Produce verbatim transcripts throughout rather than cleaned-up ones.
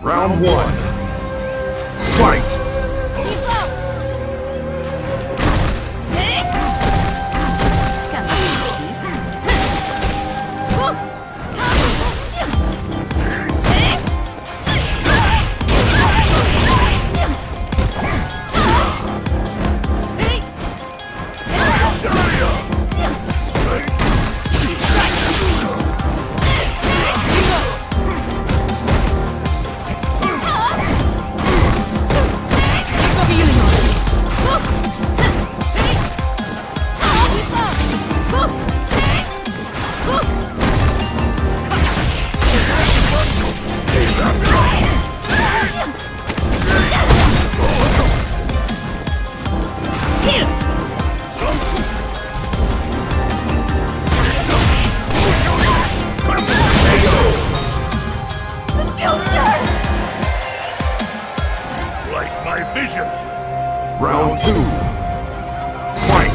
Round one. Fight! Round two. Fight!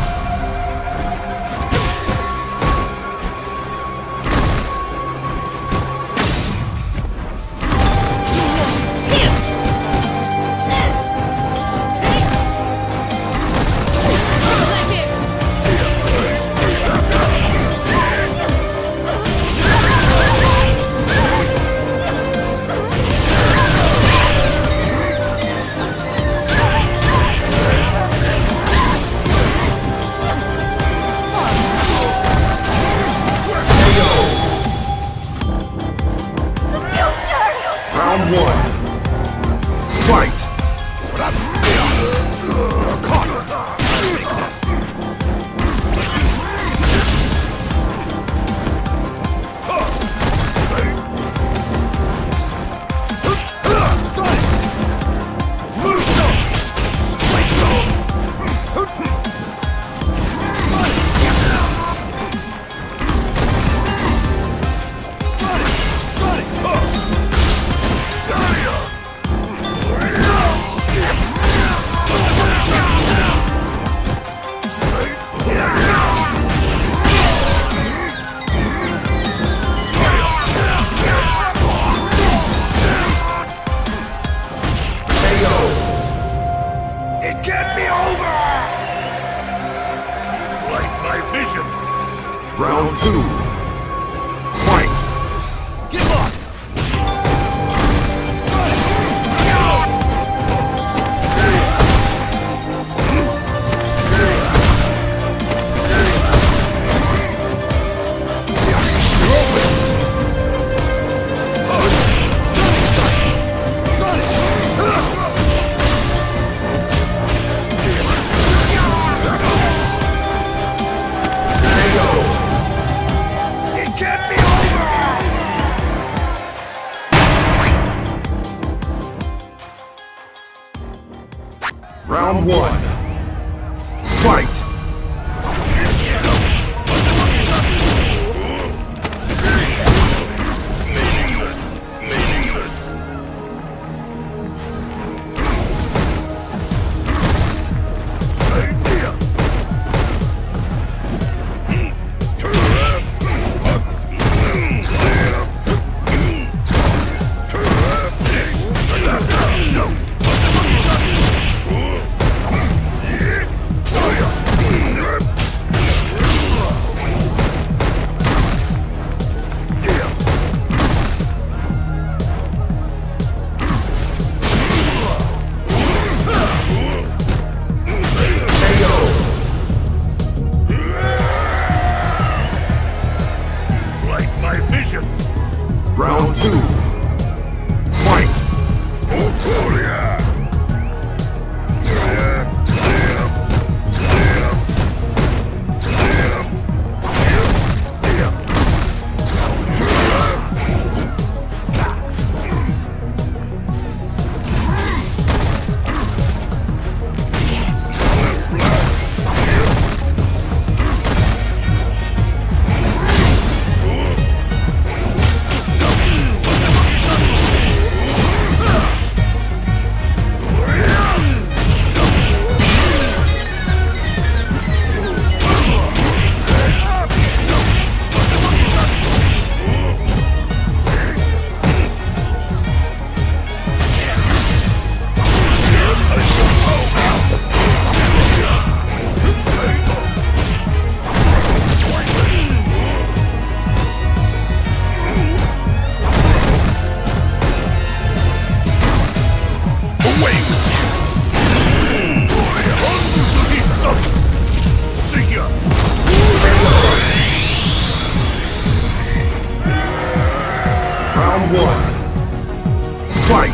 Round one. Fight! It can't be over! Like my vision! Round two! Fight! Give up! Round one. Fight! Fight!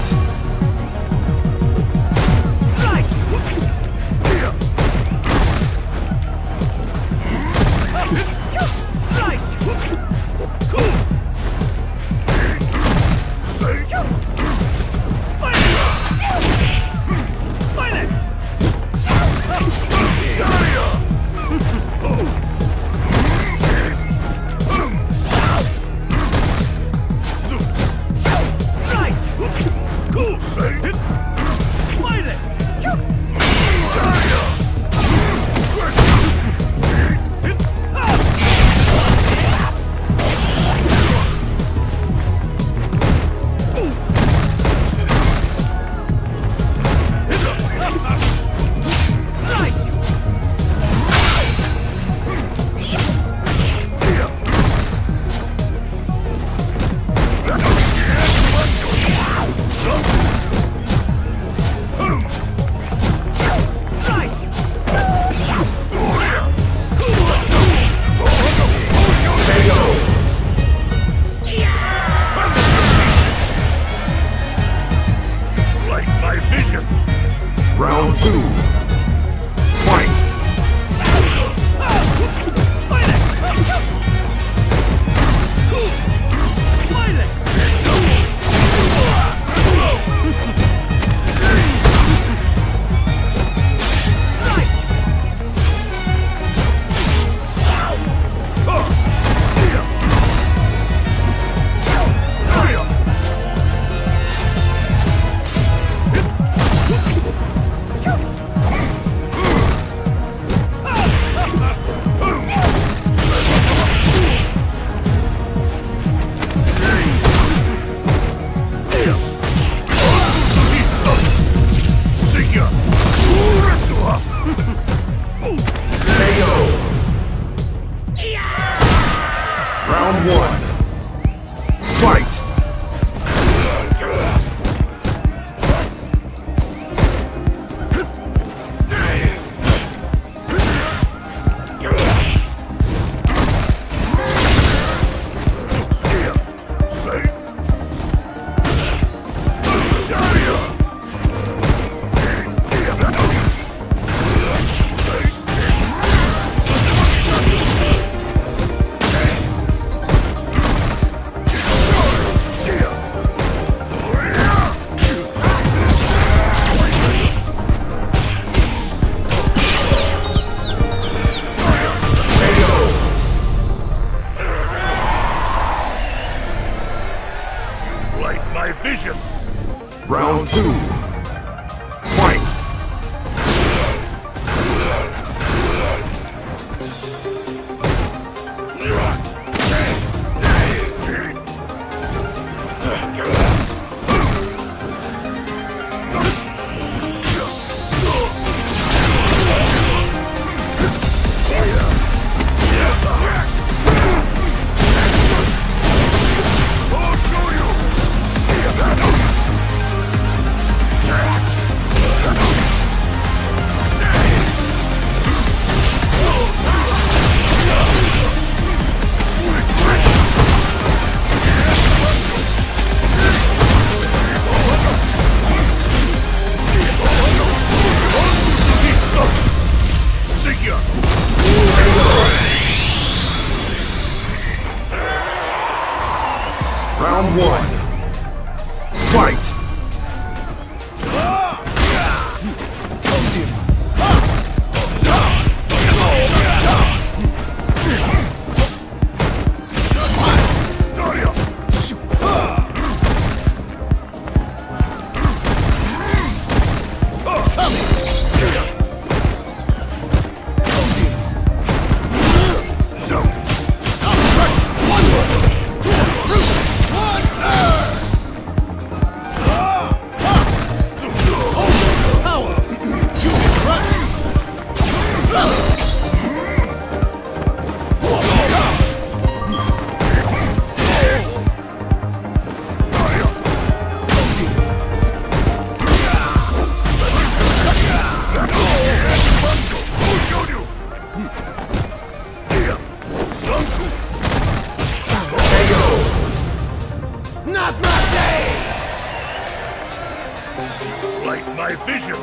Fight my vision!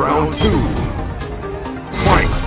Round two! Fight!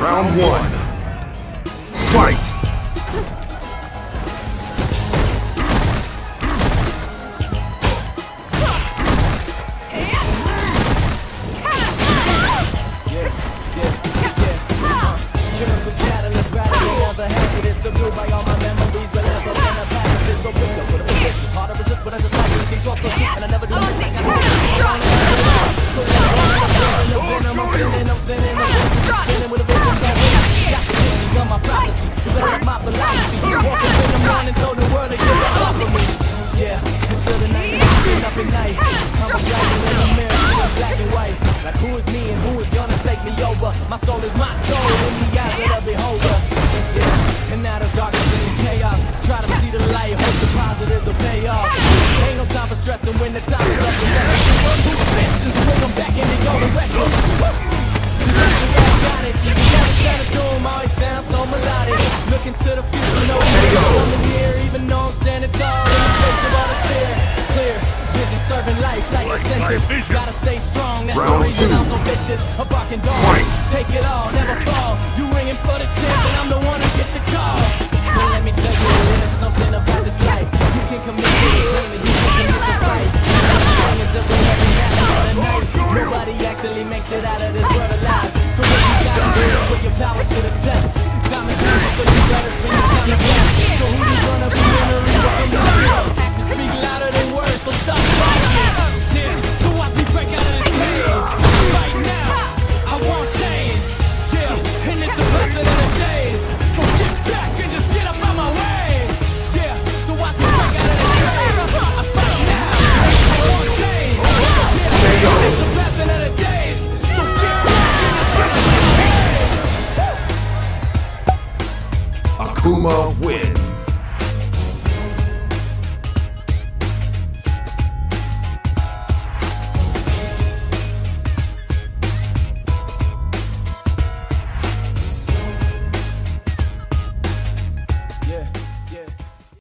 Round one. Fight! My soul is my soul in the eyes of the beholder. Yeah. And now there's darkness and chaos. Try to see the light, hope the positives will pay off. Ain't no time for stressing when the time is up. Run through the fence and swing them back in the golden retro. Got it. Never shut the door, always sounds so melodic. Looking to the future, no way coming here, even though I'm standing tall. In the face of all the fear, clear. Busy serving life like a sentence. Gotta stay strong, that's the reason I'm so vicious. A barking dog. Take it all, never fall. You ringing for the chance, and I'm the